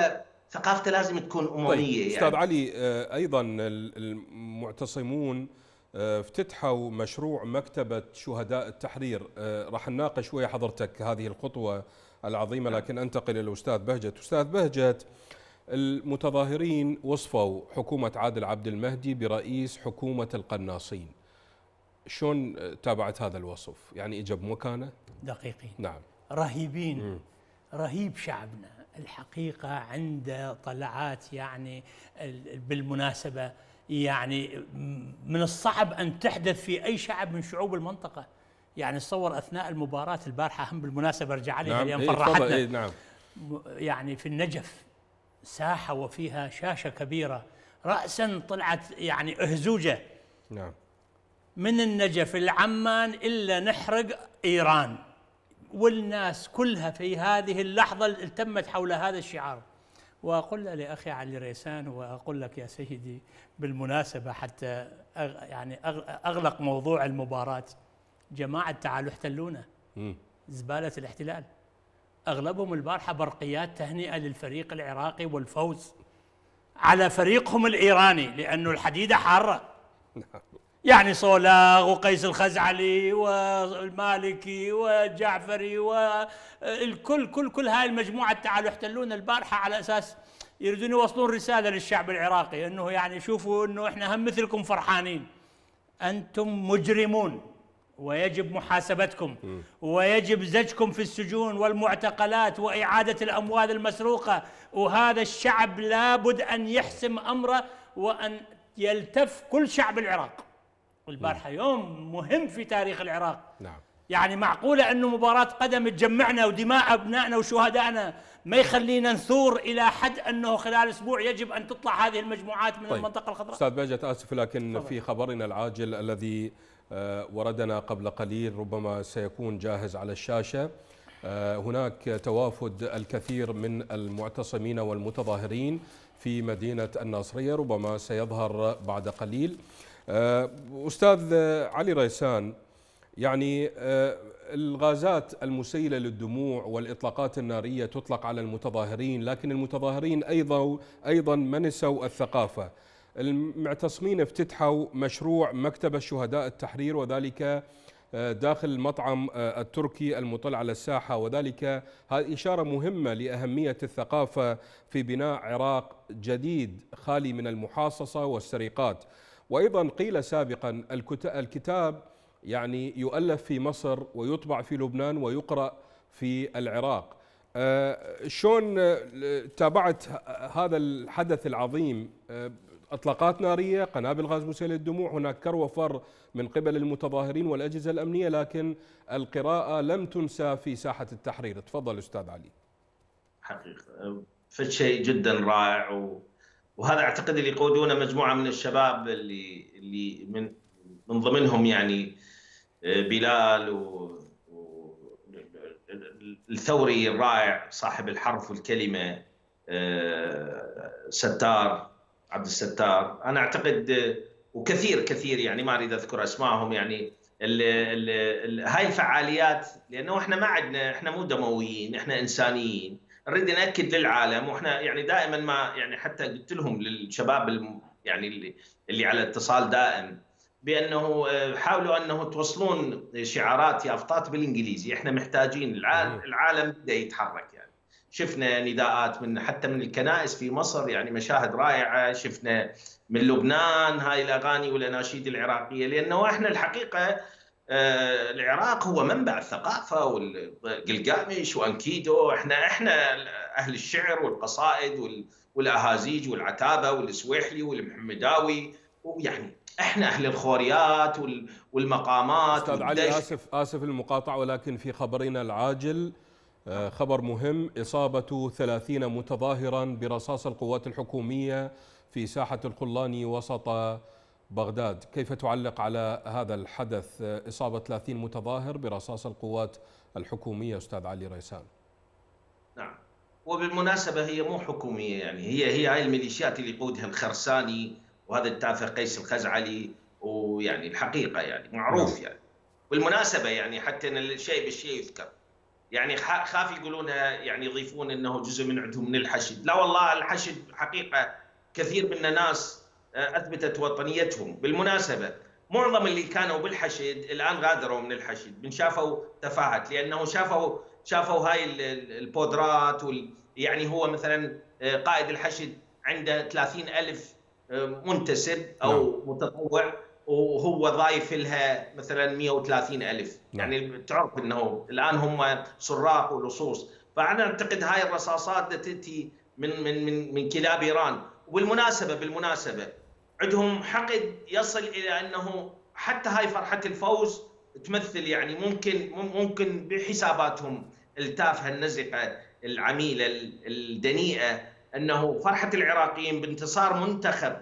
ثقافته لازم تكون أممية. طيب. يعني أستاذ علي، أيضا المعتصمون افتتحوا مشروع مكتبة شهداء التحرير، راح نناقش ويا حضرتك هذه الخطوة العظيمة، لكن أنتقل إلى الأستاذ بهجت. أستاذ بهجت، المتظاهرين وصفوا حكومة عادل عبد المهدي برئيس حكومة القناصين، شلون تابعت هذا الوصف؟ يعني إجاب مكانه؟ دقيقين. نعم. رهيبين. رهيب شعبنا الحقيقة عنده طلعات، يعني بالمناسبة يعني من الصعب أن تحدث في أي شعب من شعوب المنطقة. يعني تصور أثناء المباراة البارحة، هم بالمناسبة ارجع عليها، نعم، اليوم فرحتنا. إيه نعم. يعني في النجف ساحة وفيها شاشة كبيرة، رأسا طلعت يعني أهزوجة، نعم، من النجف العمان إلا نحرق إيران، والناس كلها في هذه اللحظة التمت حول هذا الشعار. وأقول لأخي علي ريسان، وأقول لك يا سيدي بالمناسبة، حتى يعني أغلق موضوع المباراة، جماعة تعالوا احتلونا، زبالة الاحتلال، أغلبهم البارحة برقيات تهنئة للفريق العراقي والفوز على فريقهم الإيراني، لأنه الحديدة حارة. يعني صولاغ وقيس الخزعلي والمالكي وجعفري والكل، كل هاي المجموعة تعالوا احتلونا البارحة على أساس يريدون يوصلون رسالة للشعب العراقي، أنه يعني شوفوا أنه إحنا هم مثلكم فرحانين، أنتم مجرمون ويجب محاسبتكم، ويجب زجكم في السجون والمعتقلات وإعادة الأموال المسروقة، وهذا الشعب لابد أن يحسم أمره وأن يلتف كل شعب العراق. البارحة يوم مهم في تاريخ العراق. نعم. يعني معقولة أنه مباراة قدم تجمعنا ودماء أبنائنا وشهدائنا ما يخلينا نثور إلى حد أنه خلال أسبوع يجب أن تطلع هذه المجموعات من المنطقة الخضراء؟ أستاذ بهجت آسف، لكن في خبرنا العاجل الذي وردنا قبل قليل ربما سيكون جاهز على الشاشة، هناك توافد الكثير من المعتصمين والمتظاهرين في مدينة الناصرية، ربما سيظهر بعد قليل. أستاذ علي ريسان، يعني الغازات المسيلة للدموع والإطلاقات النارية تطلق على المتظاهرين، لكن المتظاهرين أيضا ما نسوا الثقافة. المعتصمين افتتحوا مشروع مكتبة شهداء التحرير، وذلك داخل المطعم التركي المطل على الساحة، وذلك هذه إشارة مهمة لأهمية الثقافة في بناء عراق جديد خالي من المحاصصة والسرقات. وأيضا قيل سابقا الكتاب يعني يؤلف في مصر ويطبع في لبنان ويقرأ في العراق. شلون تابعت هذا الحدث العظيم؟ اطلاقات ناريه، قنابل غاز مسيل للدموع، هناك كر وفر من قبل المتظاهرين والاجهزه الامنيه، لكن القراءه لم تنسى في ساحه التحرير. تفضل استاذ علي. حقيقه فشيء جدا رائع، وهذا اعتقد اللي يقودونه مجموعه من الشباب اللي من ضمنهم يعني بلال والثوري الرائع صاحب الحرف والكلمه ستار عبد الستار. انا اعتقد وكثير يعني ما اريد اذكر اسمائهم، يعني هاي الفعاليات، لانه احنا ما عندنا، احنا مو دمويين، احنا انسانيين، نريد ناكد للعالم. واحنا يعني دائما ما يعني حتى قلت لهم للشباب يعني اللي على اتصال دائم بانه حاولوا انه توصلون شعارات يافطات بالانجليزي، احنا محتاجين العالم بدا يتحرك. يعني شفنا نداءات حتى من الكنائس في مصر، يعني مشاهد رائعه، شفنا من لبنان هاي الاغاني والاناشيد العراقيه، لانه احنا الحقيقه العراق هو منبع الثقافه، والقلقامش وانكيدو، احنا اهل الشعر والقصائد والاهازيج والعتابه والسويحلي والمحمداوي، ويعني احنا اهل الخوريات والمقامات. استاذ علي اسف المقاطعه، ولكن في خبرنا العاجل خبر مهم، إصابة 30 متظاهرا برصاص القوات الحكومية في ساحة الخلاني وسط بغداد. كيف تعلق على هذا الحدث، إصابة 30 متظاهر برصاص القوات الحكومية أستاذ علي ريسان؟ نعم، وبالمناسبة هي مو حكومية، يعني هي هاي الميليشيات اللي يقودها الخرساني وهذا التافه قيس الخزعلي، ويعني الحقيقة يعني معروف يعني. بالمناسبة يعني حتى أن الشيء بالشيء يذكر، يعني خاف يقولونها يعني يضيفون انه جزء من عندهم من الحشد، لا والله الحشد حقيقه كثير منا ناس اثبتت وطنيتهم. بالمناسبه معظم اللي كانوا بالحشد الان غادروا من الحشد، من شافوا تفاهه، لانه شافوا هاي البودرات يعني هو مثلا قائد الحشد عنده 30,000 منتسب او متطوع، وهو ضايف لها مثلا 130,000، يعني تعرف انه الان هم سراق ولصوص. فانا اعتقد هاي الرصاصات تاتي من من من من كلاب ايران. وبالمناسبه عندهم حقد يصل الى انه حتى هاي فرحه الفوز تمثل يعني ممكن بحساباتهم التافهه النزقه العميله الدنيئه انه فرحه العراقيين بانتصار منتخب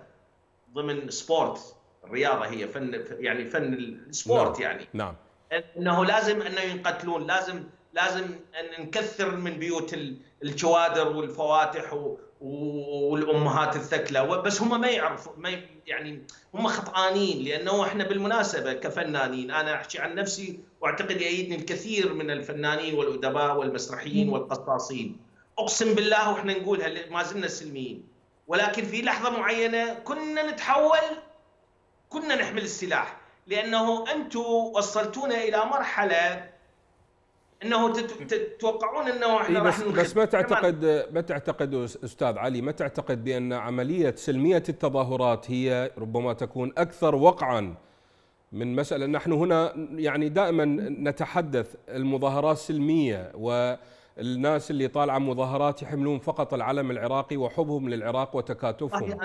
ضمن سبورت، الرياضه هي فن السبورت. نعم. يعني نعم، انه لازم انه ينقتلون، لازم ان نكثر من بيوت الكوادر والفواتح والامهات الثكله، بس هم ما يعرفوا، يعني هم خطانين، لانه احنا بالمناسبه كفنانين، انا احكي عن نفسي واعتقد يأيدني الكثير من الفنانين والادباء والمسرحيين والقصاصين، اقسم بالله واحنا نقولها ما زلنا سلميين، ولكن في لحظه معينه كنا نحمل السلاح، لأنه أنتم وصلتونا إلى مرحلة أنه تتوقعون أنه إحنا راح نخسر. بس ما تعتقد أستاذ علي، ما تعتقد بأن عملية سلمية التظاهرات هي ربما تكون أكثر وقعا من مسألة؟ نحن هنا يعني دائما نتحدث المظاهرات سلمية، والناس اللي طالعة مظاهرات يحملون فقط العلم العراقي وحبهم للعراق وتكاتفهم.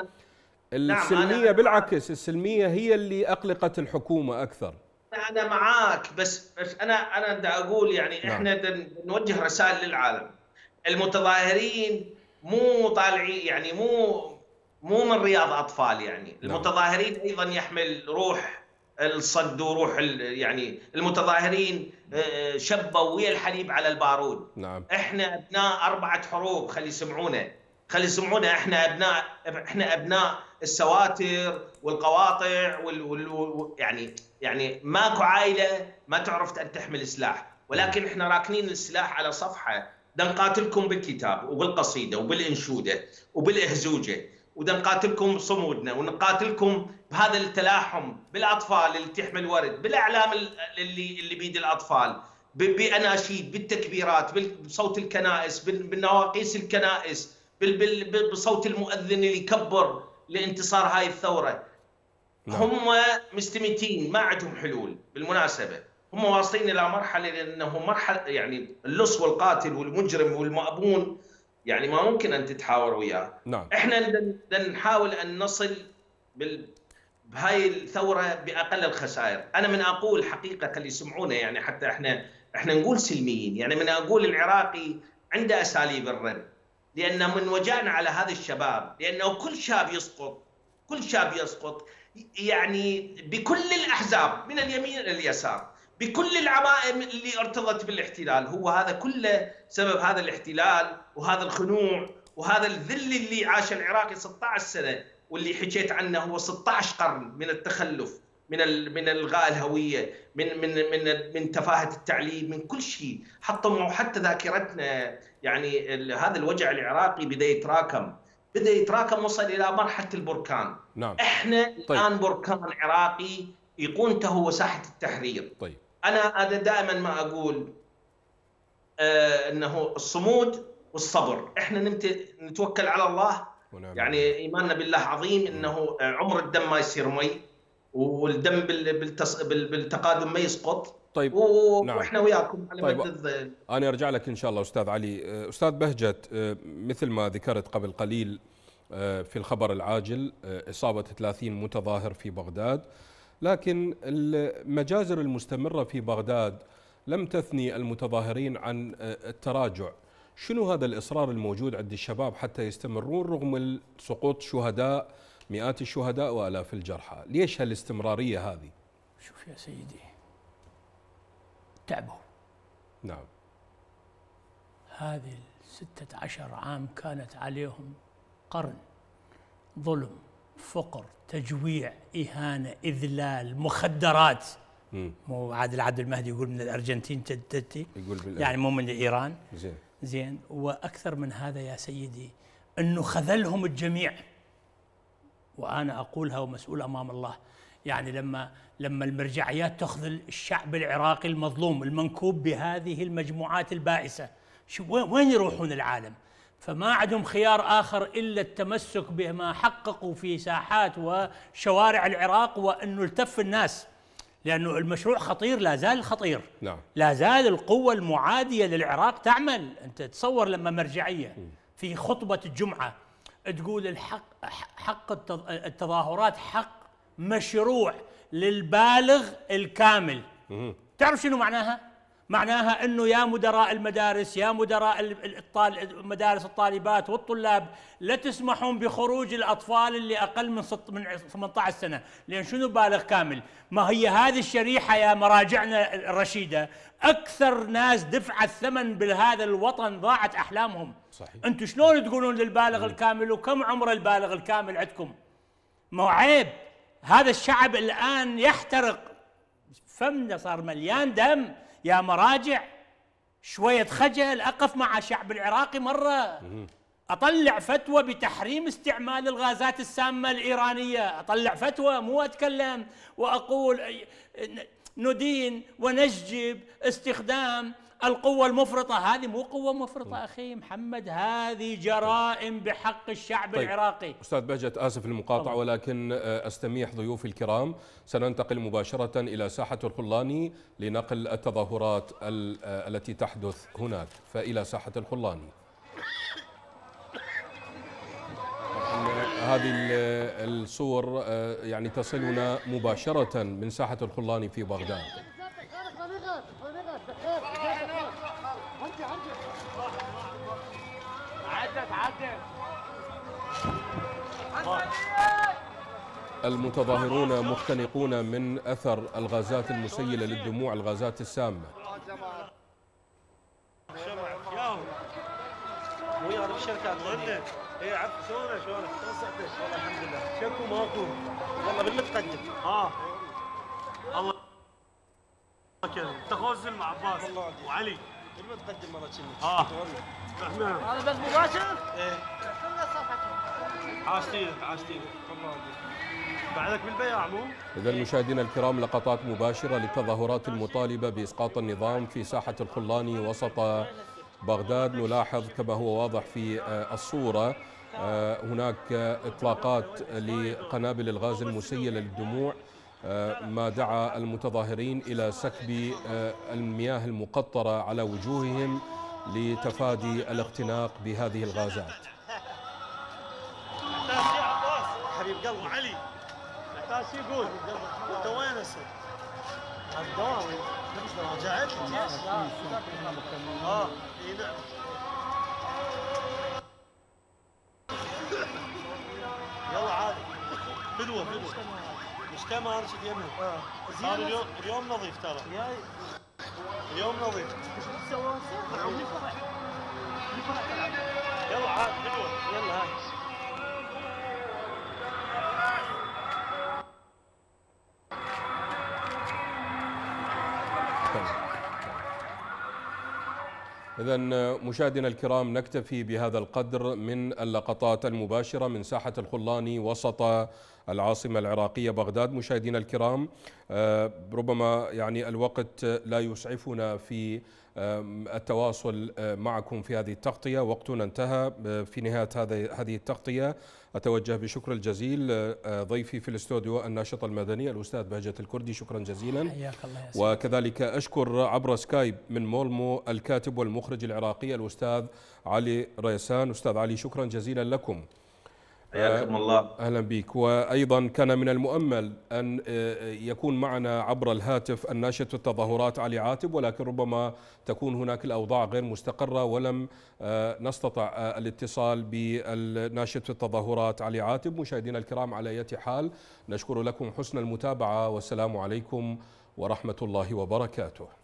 السلمية بالعكس، السلمية هي اللي أقلقت الحكومة أكثر. انا معاك، بس انا بدي اقول يعني احنا نوجه رسائل للعالم. المتظاهرين مو طالعين يعني مو من رياض اطفال يعني، المتظاهرين ايضا يحمل روح الصد وروح يعني المتظاهرين شبوا ويا الحليب على البارود. نعم. احنا ابناء 4 حروب، خلي يسمعونا احنا ابناء السواتر والقواطع يعني ماكو عائله ما تعرف ان تحمل سلاح، ولكن احنا راكنين السلاح على صفحه. بدنا نقاتلكم بالكتاب وبالقصيده وبالانشوده وبالاهزوجه، ودا نقاتلكم بصمودنا ونقاتلكم بهذا التلاحم بالاطفال اللي تحمل ورد، بالاعلام اللي بيد الاطفال، باناشيد، بالتكبيرات، بصوت الكنائس، بالنواقيس الكنائس، بصوت المؤذن اللي يكبر لانتصار هاي الثوره. هم مستميتين ما عندهم حلول. بالمناسبه هم واصلين الى مرحله، لانه مرحله يعني اللص والقاتل والمجرم والمأبون يعني ما ممكن ان تتحاور وياه. نعم. احنا بدنا نحاول ان نصل بهاي الثوره باقل الخسائر. انا من اقول حقيقه اللي يسمعونا يعني حتى احنا نقول سلميين، يعني من اقول العراقي عنده اساليب الرد، لان من وجعنا على هذا الشباب، لانه كل شاب يسقط، يعني بكل الاحزاب من اليمين الى اليسار، بكل العمائم اللي ارتضت بالاحتلال. هو هذا كله سبب هذا الاحتلال وهذا الخنوع وهذا الذل اللي عاش العراقي 16 سنة، واللي حكيت عنه هو 16 قرن من التخلف، من الغاء الهوية، من تفاهة التعليم، من كل شيء. حطموا حتى ذاكرتنا. يعني هذا الوجع العراقي بدأ يتراكم، وصل إلى مرحلة البركان. نعم. احنا الآن بركان عراقي يقونته هو ساحة التحرير. طيب. أنا دائما ما أقول أنه الصمود والصبر. إحنا نتوكل على الله، يعني إيماننا بالله عظيم، أنه عمر الدم ما يصير مي، والدم بالتقادم ما يسقط. طيب. وإحنا وياكم على طيب. مدد. أنا أرجع لك إن شاء الله أستاذ علي. أستاذ بهجت، مثل ما ذكرت قبل قليل في الخبر العاجل إصابة 30 متظاهر في بغداد، لكن المجازر المستمرة في بغداد لم تثني المتظاهرين عن التراجع. شنو هذا الإصرار الموجود عند الشباب حتى يستمرون رغم سقوط شهداء، مئات الشهداء وآلاف الجرحى؟ ليش هالاستمرارية هذه؟ شوف يا سيدي، تعبوا. نعم. هذه 16 عام كانت عليهم قرن ظلم، فقر، تجويع، إهانة، إذلال، مخدرات. مو عادل عبد المهدي يقول من الأرجنتين تتي، يعني مو من إيران. زين. وأكثر من هذا يا سيدي أنه خذلهم الجميع. وأنا أقولها ومسؤول أمام الله، يعني لما المرجعيات تخذل الشعب العراقي المظلوم المنكوب بهذه المجموعات البائسة، وين يروحون العالم؟ فما عندهم خيار آخر إلا التمسك بما حققوا في ساحات وشوارع العراق، وأنه التف الناس، لأنه المشروع خطير، لا زال خطير. نعم. لا زال القوة المعادية للعراق تعمل. أنت تصور لما مرجعية في خطبة الجمعة تقول الحق، حق التظاهرات حق مشروع للبالغ الكامل. تعرف شنو معناها؟ معناها أنه يا مدراء المدارس، يا مدراء مدارس الطالبات والطلاب، لا تسمحون بخروج الأطفال اللي أقل من 18 سنة، لأن شنو بالغ كامل؟ ما هي هذه الشريحة يا مراجعنا الرشيدة أكثر ناس دفعت ثمن بهذا الوطن، ضاعت أحلامهم. صحيح. أنتم شلون تقولون للبالغ الكامل وكم عمر البالغ الكامل عندكم؟ مو عيب؟ هذا الشعب الآن يحترق، فمنا صار مليان دم. يا مراجع شوية خجل، أقف مع الشعب العراقي مرة، أطلع فتوى بتحريم استعمال الغازات السامة الإيرانية، أطلع فتوى، مو أتكلم وأقول ندين ونشجب استخدام القوة المفرطة. هذه مو قوة مفرطة أخي محمد، هذه جرائم بحق الشعب العراقي. أستاذ بهجت، آسف المقاطعة، ولكن أستميح ضيوفي الكرام. سننتقل مباشرة إلى ساحة الخلاني لنقل التظاهرات التي تحدث هناك، فإلى ساحة الخلاني. هذه الصور يعني تصلنا مباشرة من ساحة الخلاني في بغداد. المتظاهرون مختنقون من أثر الغازات المسيلة للدموع، الغازات السامة. إذا مشاهدينا الكرام، لقطات مباشرة للتظاهرات المطالبة بإسقاط النظام في ساحة الخلاني وسط بغداد. نلاحظ كما هو واضح في الصورة هناك إطلاقات لقنابل الغاز المسيلة للدموع، ما دعا المتظاهرين إلى سكب المياه المقطرة على وجوههم لتفادي الاختناق بهذه الغازات. حبيب قلبي علي محتاج يقول انت وين هسه؟ على الدوام رجعت الجيش؟ اي نعم. يلا عادي فدوه فدوه مجتمع ارشد يمين. صار اليوم نظيف ترى. اليوم نظيف. يلا عادي فدوه يلا هاي. إذا مشاهدينا الكرام، نكتفي بهذا القدر من اللقطات المباشرة من ساحة الخلاني وسط العاصمة العراقية بغداد. مشاهدينا الكرام، ربما يعني الوقت لا يسعفنا في التواصل معكم في هذه التغطية، وقتنا انتهى. في نهاية هذه التغطية أتوجه بشكر الجزيل ضيفي في الاستوديو الناشط المدني الأستاذ بهجت الكردي، شكرا جزيلا. حياك الله يا سيدي. وكذلك أشكر عبر سكايب من مالمو الكاتب والمخرج العراقي الأستاذ علي ريسان. أستاذ علي، شكرا جزيلا لكم. حياكم الله. أهلا بك. وأيضا كان من المؤمل أن يكون معنا عبر الهاتف الناشط التظاهرات علي عاتب، ولكن ربما تكون هناك الأوضاع غير مستقرة ولم نستطع الاتصال بالناشط التظاهرات علي عاتب. مشاهدينا الكرام، على أي حال نشكر لكم حسن المتابعة، والسلام عليكم ورحمة الله وبركاته.